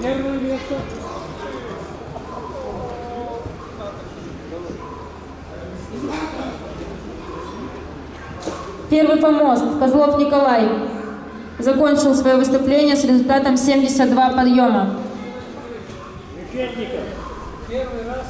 Первое место. Первый помост. Козлов Николай закончил свое выступление с результатом 72 подъема. Первый раз.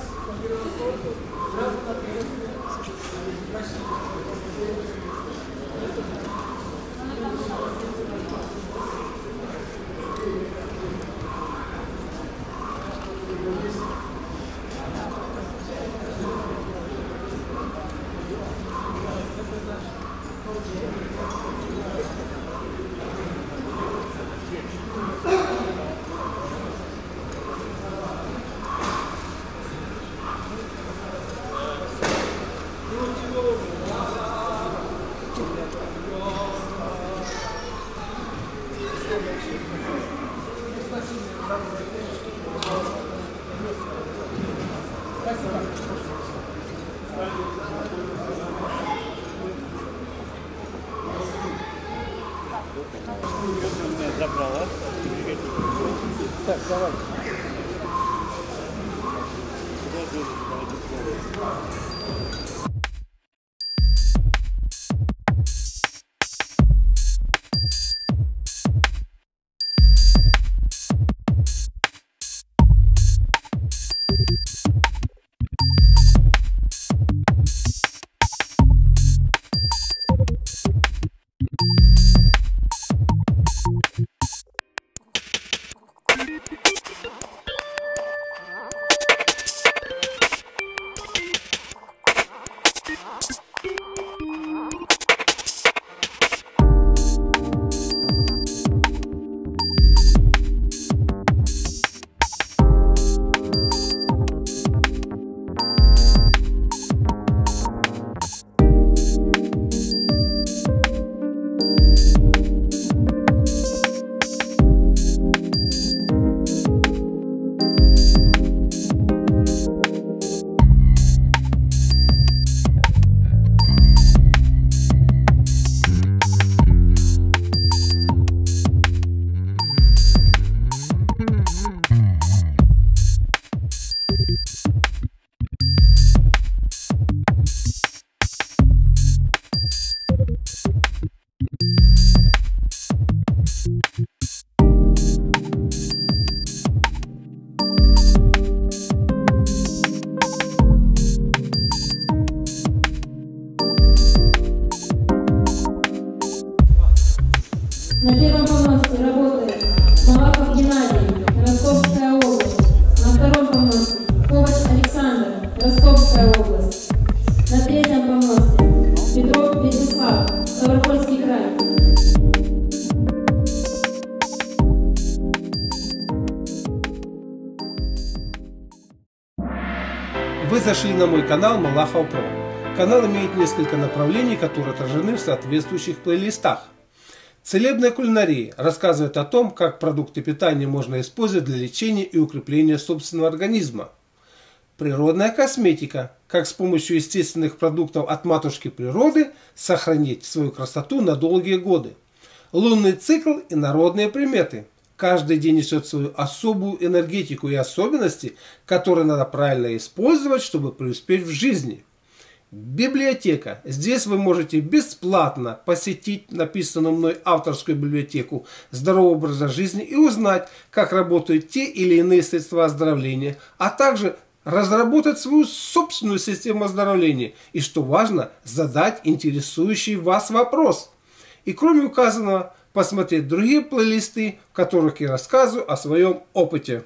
Так, давай. На первом помосте работает Малахов Геннадий, Ростовская область. На втором помосте Коваль Александр, Ростовская область. На третьем помосте Петров Витислав, Ставропольский край. Вы зашли на мой канал malakhov.pro. Канал имеет несколько направлений, которые отражены в соответствующих плейлистах. Целебная кулинария рассказывает о том, как продукты питания можно использовать для лечения и укрепления собственного организма. Природная косметика, как с помощью естественных продуктов от матушки природы сохранить свою красоту на долгие годы. Лунный цикл и народные приметы. Каждый день несет свою особую энергетику и особенности, которые надо правильно использовать, чтобы преуспеть в жизни. Библиотека. Здесь вы можете бесплатно посетить написанную мной авторскую библиотеку здорового образа жизни и узнать, как работают те или иные средства оздоровления, а также разработать свою собственную систему оздоровления и, что важно, задать интересующий вас вопрос. И кроме указанного, посмотреть другие плейлисты, в которых я рассказываю о своем опыте.